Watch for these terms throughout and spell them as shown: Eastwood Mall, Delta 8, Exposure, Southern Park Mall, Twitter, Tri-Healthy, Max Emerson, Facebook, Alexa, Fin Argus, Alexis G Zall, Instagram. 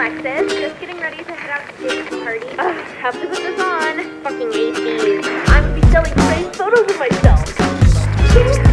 Alexis. Just getting ready to head out to the party. Ugh, have to put this on. Fucking ACs. I would be selling crazy photos of myself. Get it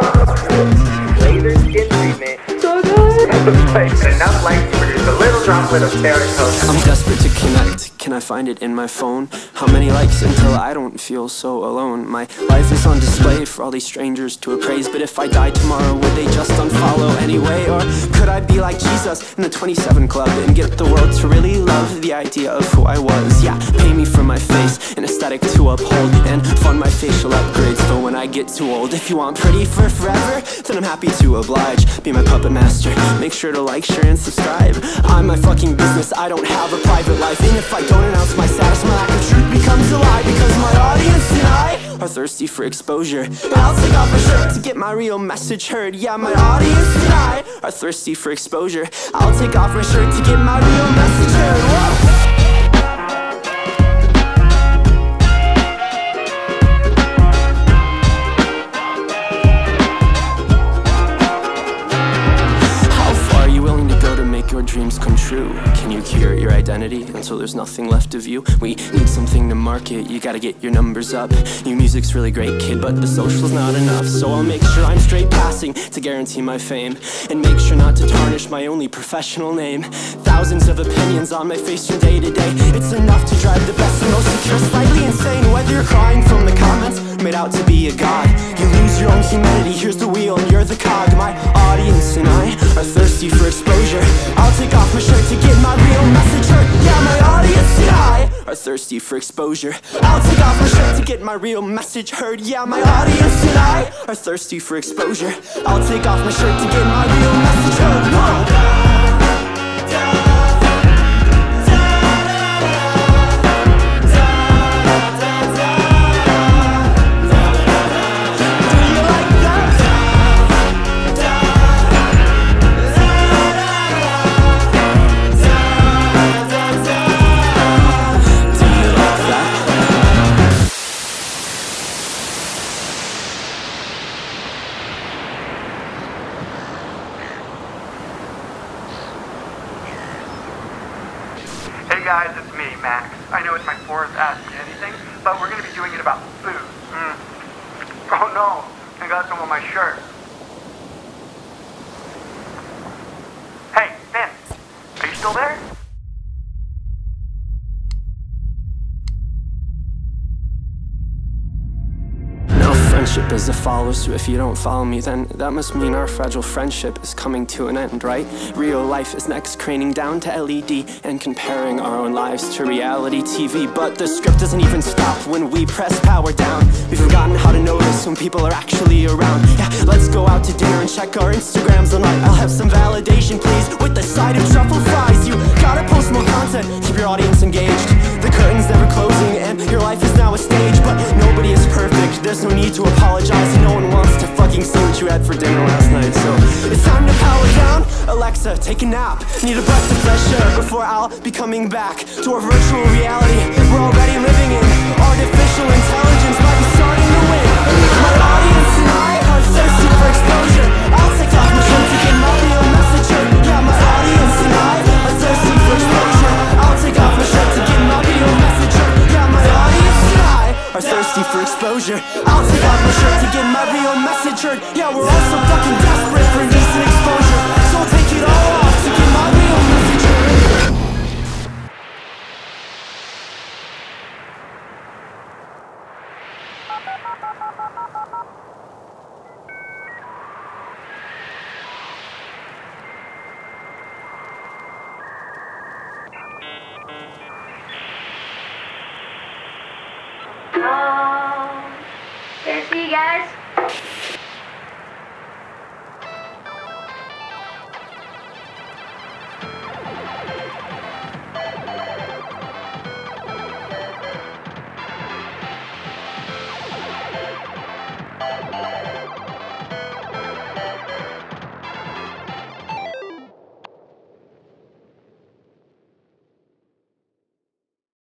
home! Laser skin treatment. So good! Enough light to produce a little droplet of serotonin. I'm desperate to connect. Can I find it in my phone? How many likes until I don't feel so alone? My life is on display for all these strangers to appraise. But if I die tomorrow, would they just unfollow anyway? Or could I be like Jesus in the 27 Club and get the world to really love the idea of who I was? Yeah, pay me for my face, an aesthetic to uphold, and fund my facial upgrades for when I get too old. If you want pretty for forever, then I'm happy to oblige. Be my puppet master. Make sure to like, share, and subscribe. I'm my fucking business. I don't have a private life. And if I don't announce my status, my lack of truth becomes a lie, because my audience and I are thirsty for exposure. I'll take off my shirt to get my real message heard. Yeah, my audience and I are thirsty for exposure. I'll take off my shirt to get my real message heard. Whoa. Your dreams come true. Can you cure your identity until there's nothing left of you? We need something to market. You gotta get your numbers up. New music's really great, kid, but the social's not enough. So I'll make sure I'm straight passing to guarantee my fame, and make sure not to tarnish my only professional name. Thousands of opinions on my face from day to day. It's enough to drive the best and most secure slightly insane. Whether you're crying from the comments, made out to be a god, you lose your own humanity. Here's the wheel and you're the cog. My audience and I are thirsty for exposure. I'll take off my shirt to get my real message heard. Yeah, my audience and I are thirsty for exposure. I'll take off my shirt to get my real message heard. Yeah, my audience and I are thirsty for exposure. I'll take off my shirt to get my real message heard. Whoa. Guys, it's me, Max. I know it's my fourth ask me anything, but we're going to be doing it about food. Oh no, I got some on my shirt. Hey, Finn, are you still there? Friendship is a follow, so if you don't follow me, then that must mean our fragile friendship is coming to an end, right? Real life is next, craning down to LED and comparing our own lives to reality TV. But the script doesn't even stop when we press power down. We've forgotten how to notice when people are actually around. Yeah, let's go out to dinner and check our Instagrams online. I'll have some validation, please, with the side of truffle fries. You gotta post more content, keep your audience engaged. The curtain's never closing and your life is now a stage. But nobody is perfect, there's no need to apologize. No one wants to fucking see what you had for dinner last night. So it's time to power down. Alexa, take a nap. Need a breath of fresh air before I'll be coming back to our virtual reality we're already living in. Artificial intelligence might be starting to win. My audience and I are thirsty for exposure. I'll take off my shirt to get my real message heard. Yeah, my audience and I are thirsty for exposure. I'll take off my shirt to get my real message heard. Yeah, my audience and I are thirsty for exposure. I'll take off my shirt to get my real message heard. Yeah, we're all so fucking desperate for decent exposure. So I'll take it all off to get my real message heard. Hello. Thirsty, guys.